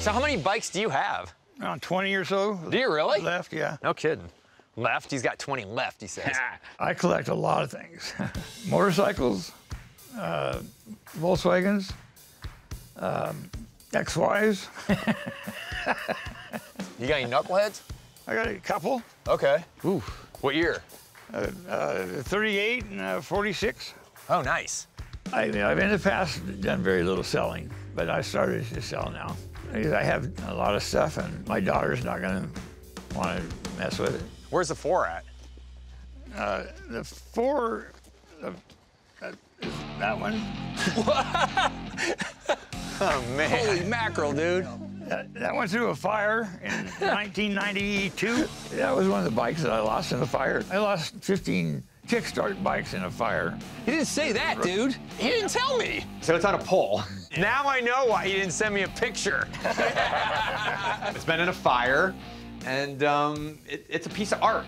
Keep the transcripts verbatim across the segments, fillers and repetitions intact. So how many bikes do you have? Around twenty or so. Do you really? Left, yeah. No kidding. Left? He's got twenty left, he says. I collect a lot of things. Motorcycles, uh, Volkswagens, um, X Ys. You got any knuckleheads? I got a couple. Okay. Ooh. What year? Uh, uh, thirty-eight and uh, forty-six. Oh, nice. I, I've in the past done very little selling, but I started to sell now. I have a lot of stuff, and my daughter's not going to want to mess with it. Where's the four at? Uh, the four, uh, uh, is that one. What? Oh, man. Holy mackerel, dude. That, that went through a fire in nineteen ninety-two. That was one of the bikes that I lost in a fire. I lost fifteen Kickstart bikes in a fire. He didn't say that, dude. He didn't tell me. So it's on a pole. Now I know why he didn't send me a picture. It's been in a fire, and um, it, it's a piece of art.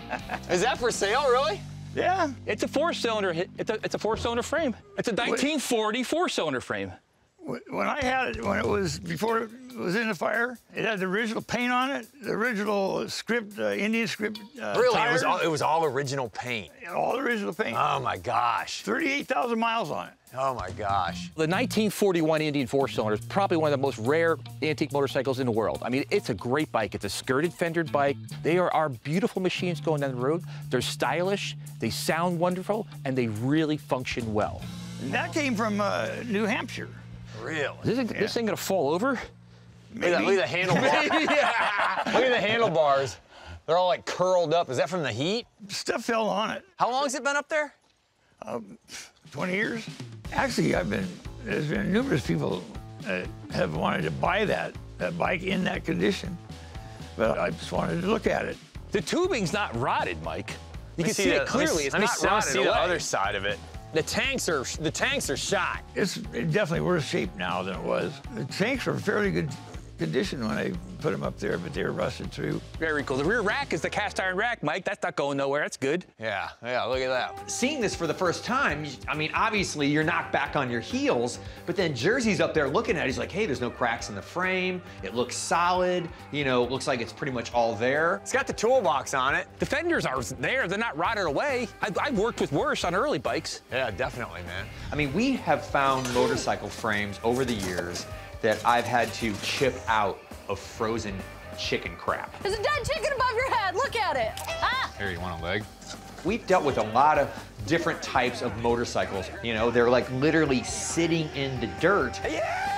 Is that for sale, really? Yeah. It's a four-cylinder. It's a, it's a four-cylinder frame. It's a nineteen forty four-cylinder frame. When I had it, when it was, before it was in the fire, it had the original paint on it, the original script, uh, Indian script uh, Really? Tires. It was all, it was all original paint? All original paint. Oh, my gosh. thirty-eight thousand miles on it. Oh, my gosh. The nineteen forty-one Indian Four Cylinder is probably one of the most rare antique motorcycles in the world. I mean, it's a great bike. It's a skirted, fendered bike. They are our beautiful machines going down the road. They're stylish, they sound wonderful, and they really function well. And that came from uh, New Hampshire. Really? This, yeah. This thing gonna fall over? Maybe. Look at the handlebars. Look at the handlebars. They're all like curled up. Is that from the heat? Stuff fell on it. How long has it been up there? Um, twenty years. Actually, I've been. There's been numerous people that have wanted to buy that that bike in that condition, but I just wanted to look at it. The tubing's not rotted, Mike. You can see, see it clearly. It's not rotted. Let me see the other side of it. The tanks are the tanks are shot. It's definitely worse shape now than it was. The tanks were fairly good condition when I put them up there, but they were rusted through. Very cool. The rear rack is the cast iron rack, Mike. That's not going nowhere. That's good. Yeah, yeah. Look at that. Seeing this for the first time, I mean, obviously you're not back on your heels, but then Jersey's up there looking at it. He's like, hey, there's no cracks in the frame. It looks solid. You know, it looks like it's pretty much all there. It's got the toolbox on it. The fenders are there. They're not rotted away. I've, I've worked with worse on early bikes. Yeah, definitely, man. I mean, we have found motorcycle frames over the years that I've had to chip out of frozen chicken crap. There's a dead chicken above your head, look at it. Ah. Here, you want a leg? We've dealt with a lot of different types of motorcycles. You know, they're like literally sitting in the dirt. Yeah.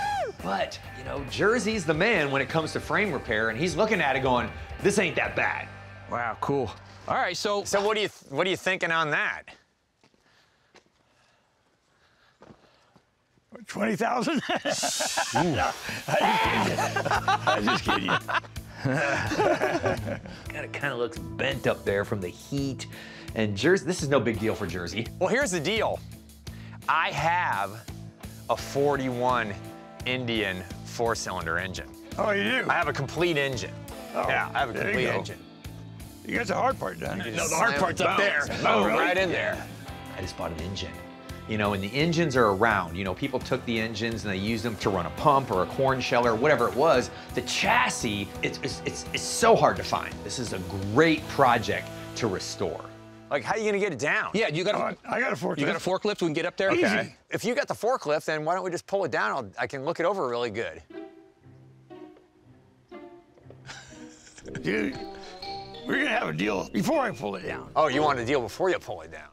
But, you know, Jersey's the man when it comes to frame repair, and he's looking at it going, this ain't that bad. Wow, cool. All right, so. So what are you, what are you thinking on that? twenty thousand? No, I just kidding you. I just kidding you. It kind of looks bent up there from the heat. And Jersey, this is no big deal for Jersey. Well, here's the deal. I have a forty-one Indian four-cylinder engine. Oh, you do? I have a complete engine. Oh, yeah, I have a complete you engine. You got the hard part done. No, the hard part's up there. Oh, really? Right in yeah. there. I just bought an engine. You know, and the engines are around. You know, people took the engines and they used them to run a pump or a corn shell or whatever it was. The chassis, it's, it's, it's, it's so hard to find. This is a great project to restore. Like, how are you gonna get it down? Yeah, you got a, oh, I got a forklift. You got a forklift, we can get up there? Easy. Okay. If you got the forklift, then why don't we just pull it down? I'll, I can look it over really good. Dude, we're gonna have a deal before I pull it down. Oh, you want a deal before you pull it down?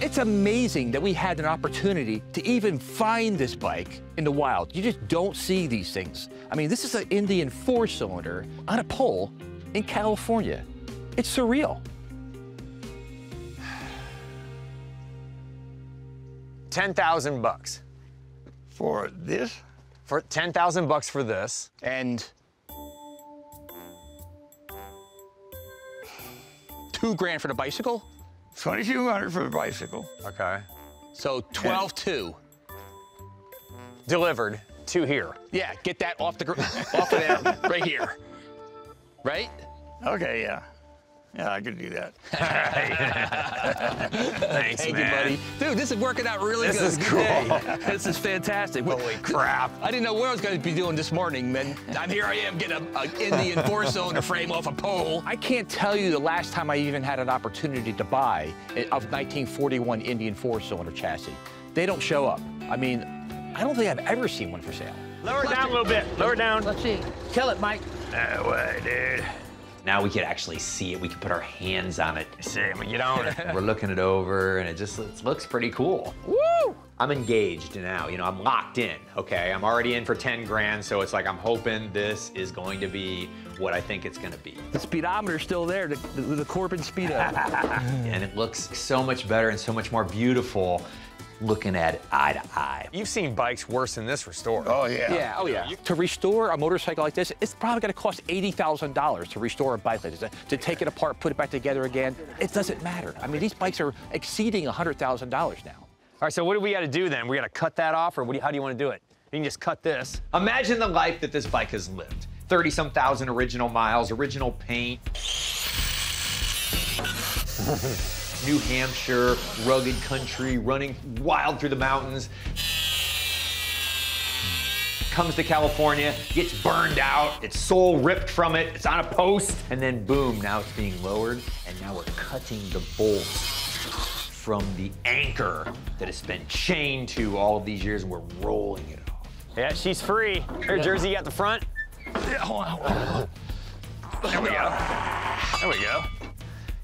It's amazing that we had an opportunity to even find this bike in the wild. You just don't see these things. I mean, this is an Indian four-cylinder on a pole in California. It's surreal. ten thousand bucks. For this? For ten thousand bucks for this. And two grand for the bicycle? twenty-two hundred for the bicycle. Okay. So twelve two. Delivered to here. Yeah, get that off the off of there right here. Right? Okay, yeah. Yeah, I could do that. Thanks, Thank man. You, buddy. Dude, this is working out really this good. This is cool. Day. This is fantastic. Holy crap. I didn't know what I was going to be doing this morning, man. I'm here I am getting an Indian Four cylinder frame off a pole. I can't tell you the last time I even had an opportunity to buy a nineteen forty-one Indian Four cylinder chassis. They don't show up. I mean, I don't think I've ever seen one for sale. Lower down a little bit. Lower down. Let's see. Kill it, Mike. That way, dude. Now we could actually see it. We could put our hands on it. See, we get on it. We're looking it over, and it just it looks pretty cool. Woo! I'm engaged now. You know, I'm locked in. Okay, I'm already in for ten grand, so it's like I'm hoping this is going to be what I think it's going to be. The speedometer's still there, the, the, the Corbin Speedo. And it looks so much better and so much more beautiful looking at it eye to eye. You've seen bikes worse than this restored. Oh, yeah. Yeah, oh, yeah. You, to restore a motorcycle like this, it's probably gonna cost eighty thousand dollars to restore a bike like this. To take it apart, put it back together again, it doesn't matter. I mean, these bikes are exceeding one hundred thousand dollars now. All right, so what do we gotta do then? We gotta cut that off, or what do you, how do you wanna do it? You can just cut this. Imagine the life that this bike has lived. thirty some thousand original miles, original paint. New Hampshire, rugged country, running wild through the mountains. Comes to California, gets burned out, its soul ripped from it, it's on a post, and then boom, now it's being lowered, and now we're cutting the bolts from the anchor that has been chained to all of these years, and we're rolling it off. Yeah, she's free. Her jersey at the front. There we go. There we go.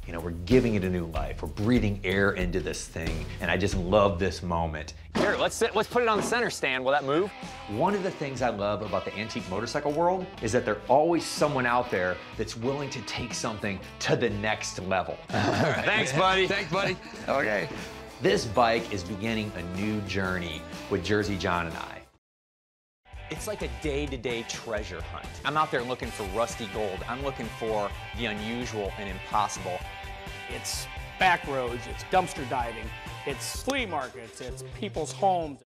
You know, we're giving it a new life. We're breathing air into this thing, and I just love this moment. Here, let's sit, let's put it on the center stand. Will that move? One of the things I love about the antique motorcycle world is that there's always someone out there that's willing to take something to the next level. Right. Thanks, buddy. Thanks, buddy. Okay. This bike is beginning a new journey with Jersey John and I. It's like a day-to-day treasure hunt. I'm out there looking for rusty gold. I'm looking for the unusual and impossible. It's back roads, it's dumpster diving, it's flea markets, it's people's homes.